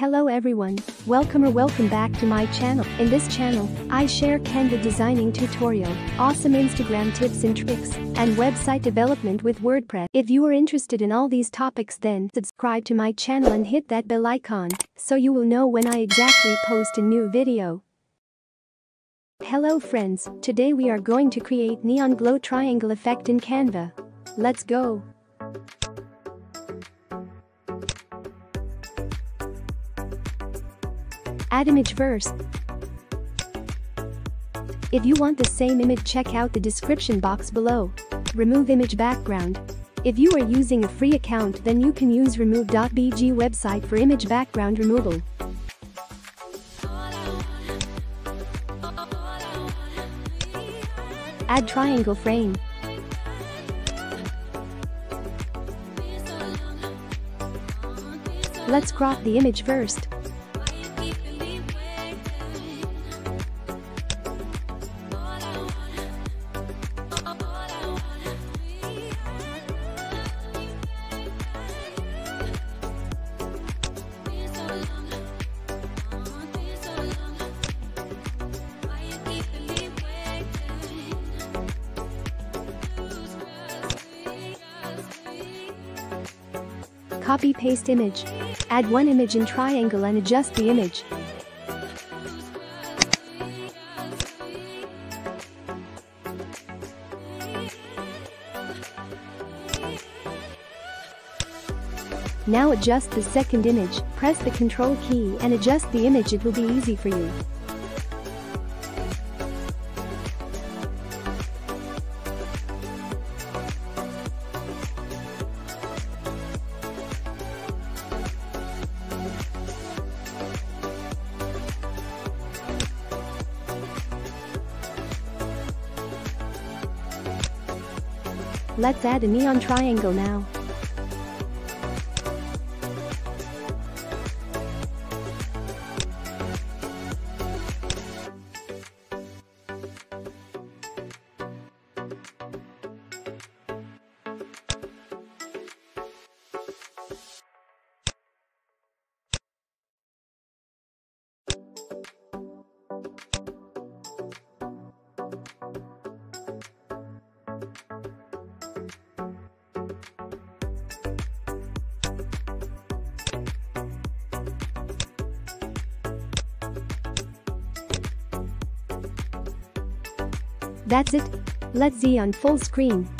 Hello everyone, welcome or welcome back to my channel. In this channel, I share Canva designing tutorial, awesome Instagram tips and tricks, and website development with WordPress. If you are interested in all these topics, then subscribe to my channel and hit that bell icon, so you will know when I exactly post a new video. Hello friends, today we are going to create neon glow triangle effect in Canva. Let's go! Add image first. If you want the same image, check out the description box below. Remove image background. If you are using a free account, then you can use remove.bg website for image background removal. Add triangle frame. Let's crop the image first. Copy paste image. Add one image in triangle and adjust the image. Now adjust the second image, press the control key and adjust the image, it will be easy for you. Let's add a neon triangle now. That's it. Let's see on full screen.